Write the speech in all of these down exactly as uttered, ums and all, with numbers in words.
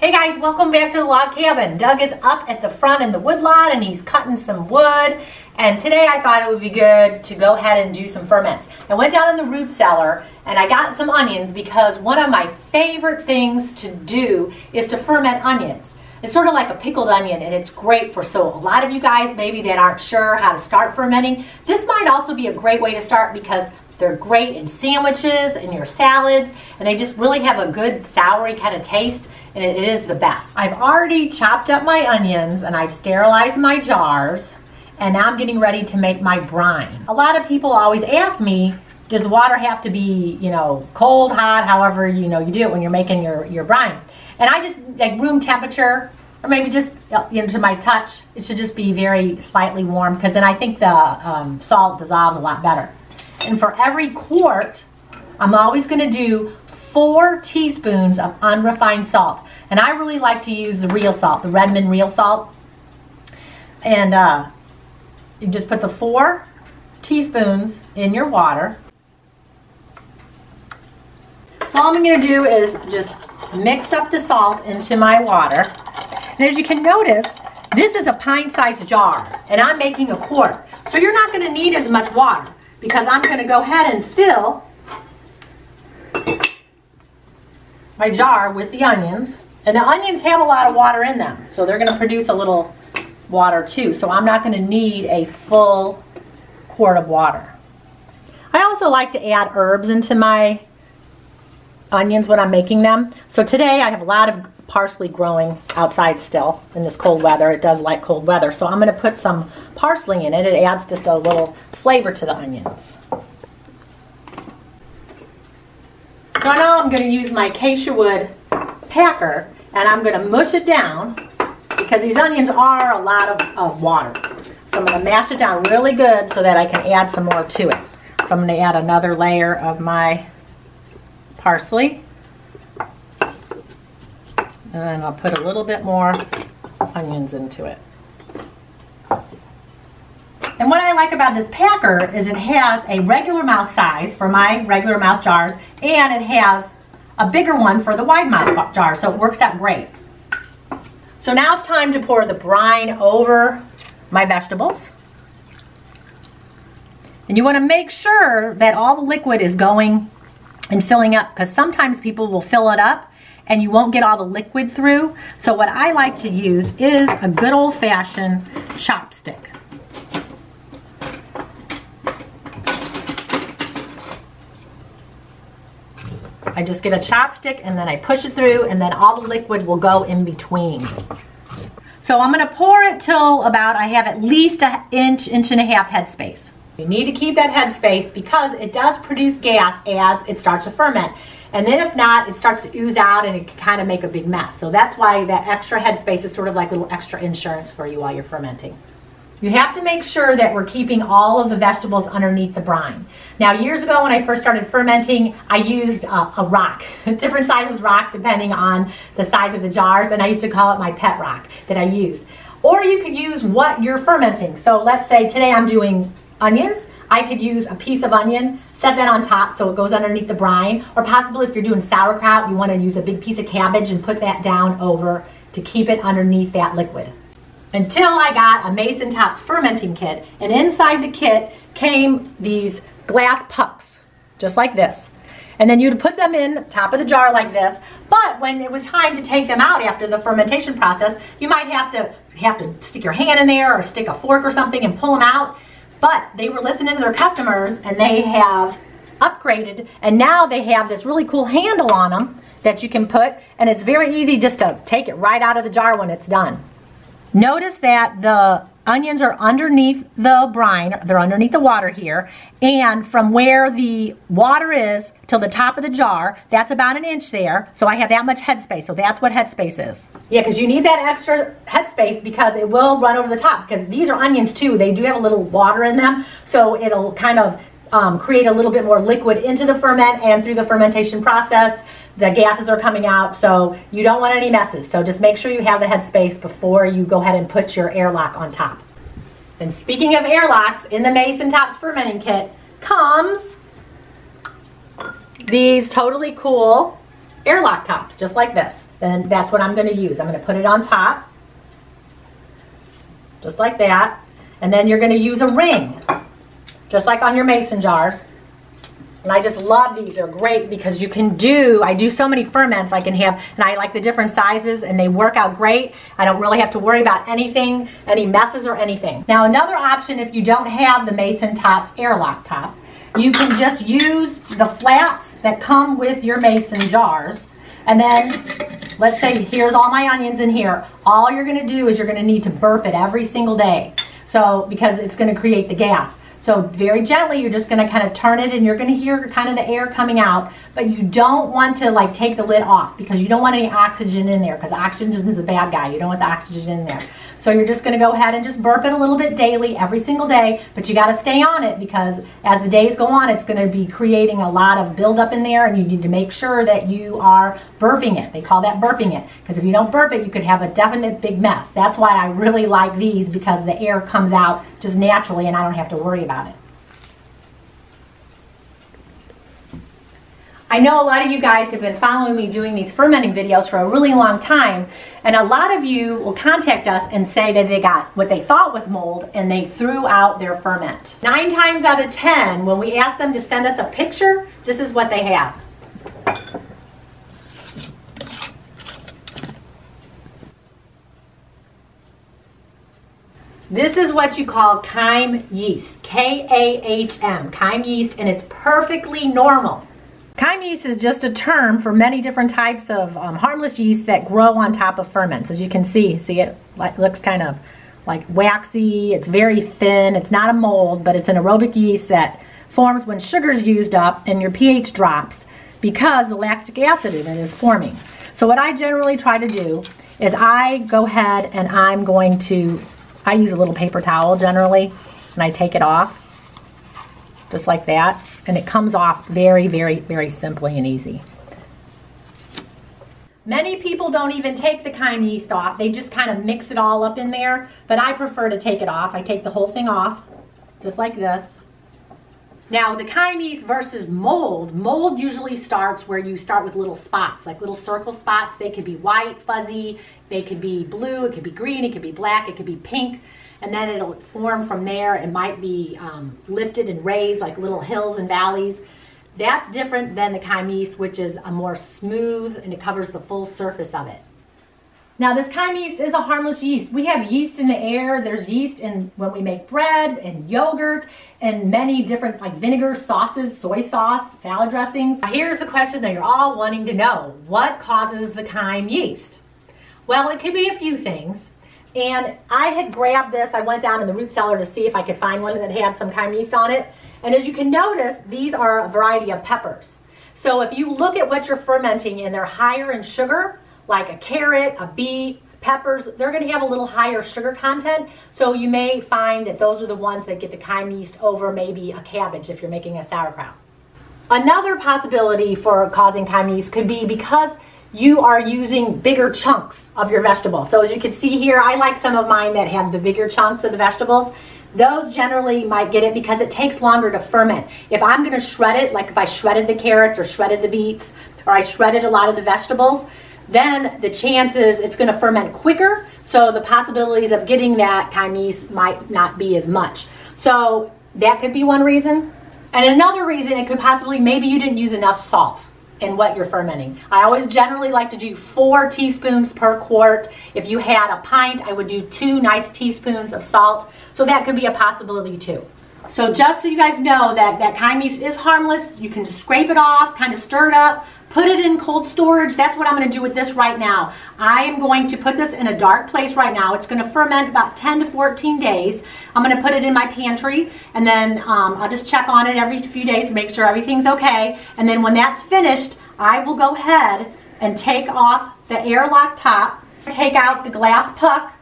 Hey guys, welcome back to the log cabin. Doug is up at the front in the wood lot and he's cutting some wood, and today I thought it would be good to go ahead and do some ferments. I went down in the root cellar and I got some onions because one of my favorite things to do is to ferment onions. It's sort of like a pickled onion and it's great for so a lot of you guys maybe that aren't sure how to start fermenting. This might also be a great way to start because they're great in sandwiches and your salads, and they just really have a good soury kind of taste, and it is the best. I've already chopped up my onions and I've sterilized my jars, and now I'm getting ready to make my brine. A lot of people always ask me, does water have to be, you know, cold, hot, however, you know, you do it when you're making your, your brine. And I just, like room temperature, or maybe just, you know, to my touch, it should just be very slightly warm, because then I think the um, salt dissolves a lot better. And for every quart, I'm always going to do four teaspoons of unrefined salt. And I really like to use the real salt, the Redmond real salt. And uh, you just put the four teaspoons in your water. So all I'm going to do is just mix up the salt into my water. And as you can notice, this is a pint-sized jar, and I'm making a quart. So you're not going to need as much water, because I'm going to go ahead and fill my jar with the onions. And the onions have a lot of water in them, so they're going to produce a little water too. So I'm not going to need a full quart of water. I also like to add herbs into my onions when I'm making them. So today I have a lot of parsley growing outside still in this cold weather. It does like cold weather. So I'm going to put some parsley in it. It adds just a little flavor to the onions. So now I'm going to use my acacia wood packer and I'm going to mush it down, because these onions are a lot of, of water. So I'm going to mash it down really good so that I can add some more to it. So I'm going to add another layer of my parsley, and then I'll put a little bit more onions into it. And what I like about this packer is it has a regular mouth size for my regular mouth jars, and it has a bigger one for the wide mouth jar, so it works out great. So now it's time to pour the brine over my vegetables. And you want to make sure that all the liquid is going and filling up, because sometimes people will fill it up and you won't get all the liquid through. So what I like to use is a good old-fashioned chopstick. I just get a chopstick and then I push it through, and then all the liquid will go in between. So I'm going to pour it till about I have at least an inch, inch and a half headspace. You need to keep that headspace because it does produce gas as it starts to ferment. And then if not, it starts to ooze out and it can kind of make a big mess. So that's why that extra headspace is sort of like a little extra insurance for you while you're fermenting. You have to make sure that we're keeping all of the vegetables underneath the brine. Now, years ago when I first started fermenting, I used uh, a rock, different sizes rock depending on the size of the jars, and I used to call it my pet rock that I used. Or you could use what you're fermenting. So let's say today I'm doing onions. I could use a piece of onion, set that on top so it goes underneath the brine, or possibly if you're doing sauerkraut, you want to use a big piece of cabbage and put that down over to keep it underneath that liquid. Until I got a Mason Tops fermenting kit, and inside the kit came these glass pucks, just like this. And then you'd put them in top of the jar like this, but when it was time to take them out after the fermentation process, you might have to, have to stick your hand in there or stick a fork or something and pull them out. But they were listening to their customers and they have upgraded, and now they have this really cool handle on them that you can put, and it's very easy just to take it right out of the jar when it's done. Notice that the onions are underneath the brine, they're underneath the water here, and from where the water is till the top of the jar, that's about an inch there, so I have that much headspace, so that's what headspace is. Yeah, because you need that extra headspace because it will run over the top, because these are onions too, they do have a little water in them, so it'll kind of um, create a little bit more liquid into the ferment, and through the fermentation process, the gases are coming out, so you don't want any messes. So just make sure you have the headspace before you go ahead and put your airlock on top. And speaking of airlocks, in the Mason Tops fermenting kit comes these totally cool airlock tops, just like this. then that's what I'm going to use. I'm going to put it on top, just like that. And then you're going to use a ring, just like on your mason jars. And I just love these. They're great because you can do, I do so many ferments I can have, and I like the different sizes, and they work out great. I don't really have to worry about anything, any messes or anything. Now another option, if you don't have the Mason Tops airlock top, you can just use the flats that come with your mason jars. And then, let's say here's all my onions in here. All you're gonna do is you're gonna need to burp it every single day. So, because it's gonna create the gas. So very gently, you're just gonna kind of turn it, and you're gonna hear kind of the air coming out, but you don't want to like take the lid off because you don't want any oxygen in there, because oxygen is a bad guy. You don't want the oxygen in there. So you're just gonna go ahead and just burp it a little bit daily, every single day, but you gotta stay on it, because as the days go on, it's gonna be creating a lot of buildup in there, and you need to make sure that you are burping it. They call that burping it, because if you don't burp it, you could have a definite big mess. That's why I really like these, because the air comes out just naturally and I don't have to worry about it. I know a lot of you guys have been following me doing these fermenting videos for a really long time, and a lot of you will contact us and say that they got what they thought was mold and they threw out their ferment. Nine times out of ten, when we ask them to send us a picture, this is what they have. This is what you call kahm yeast, K A H M, kahm yeast, and it's perfectly normal. Kahm yeast is just a term for many different types of um, harmless yeast that grow on top of ferments. As you can see, see it looks kind of like waxy, it's very thin, it's not a mold, but it's an aerobic yeast that forms when sugar's used up and your pH drops because the lactic acid in it is forming. So what I generally try to do is I go ahead and I'm going to, I use a little paper towel generally, and I take it off, just like that. And it comes off very, very, very simply and easy. Many people don't even take the kahm yeast off. They just kind of mix it all up in there, but I prefer to take it off. I take the whole thing off, just like this. Now, the kahm yeast versus mold. Mold usually starts where you start with little spots, like little circle spots. They could be white, fuzzy, they could be blue, it could be green, it could be black, it could be pink. And then it'll form from there. It might be um, lifted and raised like little hills and valleys. That's different than the kahm yeast, which is a more smooth, and it covers the full surface of it. Now this kahm yeast is a harmless yeast. We have yeast in the air. There's yeast in when we make bread and yogurt and many different like vinegar, sauces, soy sauce, salad dressings. Now here's the question that you're all wanting to know. What causes the kahm yeast? Well, it could be a few things. And I had grabbed this, I went down in the root cellar to see if I could find one that had some kahm yeast on it. And as you can notice, these are a variety of peppers. So if you look at what you're fermenting and they're higher in sugar, like a carrot, a beet, peppers, they're going to have a little higher sugar content. So you may find that those are the ones that get the kahm yeast over maybe a cabbage if you're making a sauerkraut. Another possibility for causing kahm yeast could be because you are using bigger chunks of your vegetables. So as you can see here, I like some of mine that have the bigger chunks of the vegetables. Those generally might get it because it takes longer to ferment. If I'm gonna shred it, like if I shredded the carrots or shredded the beets, or I shredded a lot of the vegetables, then the chances it's gonna ferment quicker, so the possibilities of getting that kahm yeast might not be as much. So that could be one reason. And another reason, it could possibly, maybe you didn't use enough salt in what you're fermenting. I always generally like to do four teaspoons per quart. If you had a pint, I would do two nice teaspoons of salt. So that could be a possibility too. So just so you guys know that that kahm yeast is harmless, you can scrape it off, kind of stir it up, put it in cold storage. That's what I'm gonna do with this right now. I am going to put this in a dark place right now. It's gonna ferment about ten to fourteen days. I'm gonna put it in my pantry, and then um, I'll just check on it every few days to make sure everything's okay. And then when that's finished, I will go ahead and take off the airlock top, take out the glass puck,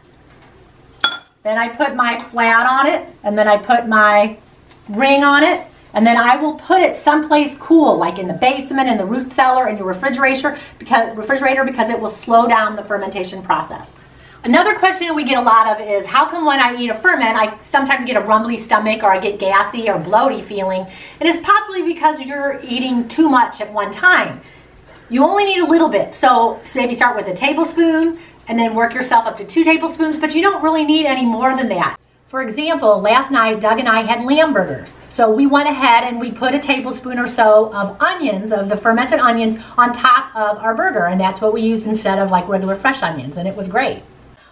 then I put my flat on it, and then I put my ring on it. And then I will put it someplace cool, like in the basement, in the root cellar, in your refrigerator, because refrigerator because it will slow down the fermentation process. Another question we get a lot of is, how come when I eat a ferment, I sometimes get a rumbly stomach, or I get gassy or bloaty feeling? And it's possibly because you're eating too much at one time. You only need a little bit, so maybe start with a tablespoon and then work yourself up to two tablespoons, but you don't really need any more than that. For example, last night Doug and I had lamb burgers. So we went ahead and we put a tablespoon or so of onions, of the fermented onions, on top of our burger, and that's what we used instead of like regular fresh onions, and it was great.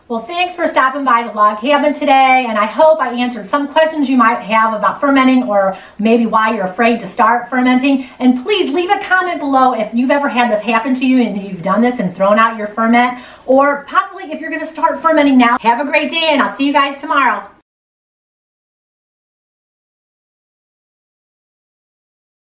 Well, thanks for stopping by the log cabin today, and I hope I answered some questions you might have about fermenting, or maybe why you're afraid to start fermenting. And please leave a comment below if you've ever had this happen to you and you've done this and thrown out your ferment, or possibly if you're going to start fermenting now. Have a great day, and I'll see you guys tomorrow.